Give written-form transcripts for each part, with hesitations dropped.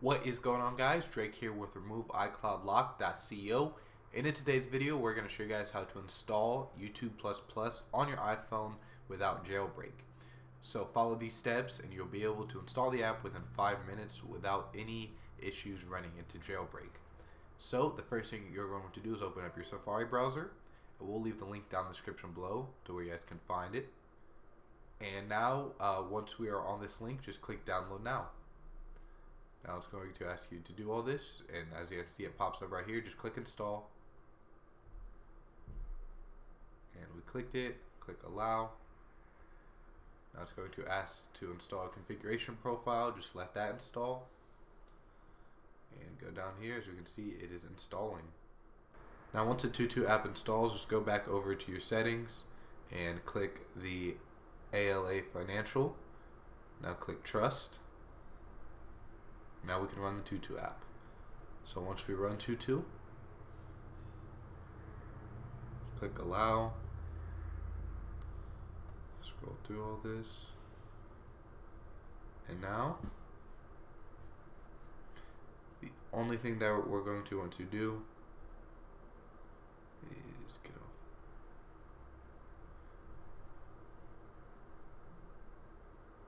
What is going on, guys? Drake here with Remove iCloud Lock.co, and in today's video we're going to show you guys how to install YouTube++ on your iPhone without jailbreak. So follow these steps and you'll be able to install the app within 5 minutes without any issues running into jailbreak. So the first thing you're going to do is open up your Safari browser. We'll leave the link down in the description below to where you guys can find it. And now once we are on this link, just click download now. Now it's going to ask you to do all this, and as you guys see, it pops up right here. Just click install, and we clicked it. Click allow. Now it's going to ask to install a configuration profile. Just let that install, and go down here. As you can see, it is installing. Now once the TutuApp installs, just go back over to your settings and click the ALA Financial. Now click Trust. Now we can run the TutuApp. So once we run Tutu, click allow, scroll through all this, and now the only thing that we're going to want to do is get off.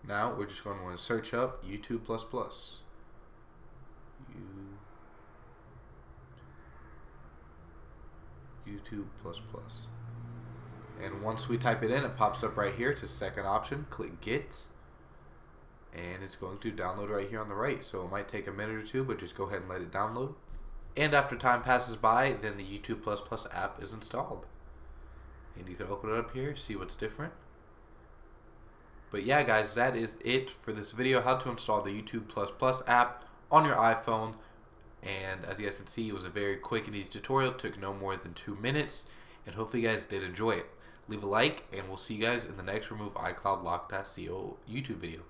Now we're just going to want to search up YouTube++. YouTube++. And once we type it in, it pops up right here. It's the second option. Click get, and it's going to download right here on the right. So it might take a minute or two, but just go ahead and let it download. And after time passes by, then the YouTube++ app is installed. And you can open it up here, see what's different. But yeah, guys, that is it for this video, how to install the YouTube++ app on your iPhone. And as you guys can see, it was a very quick and easy tutorial. It took no more than 2 minutes, and hopefully you guys did enjoy it. Leave a like, and we'll see you guys in the next Remove iCloud Lock.co YouTube video.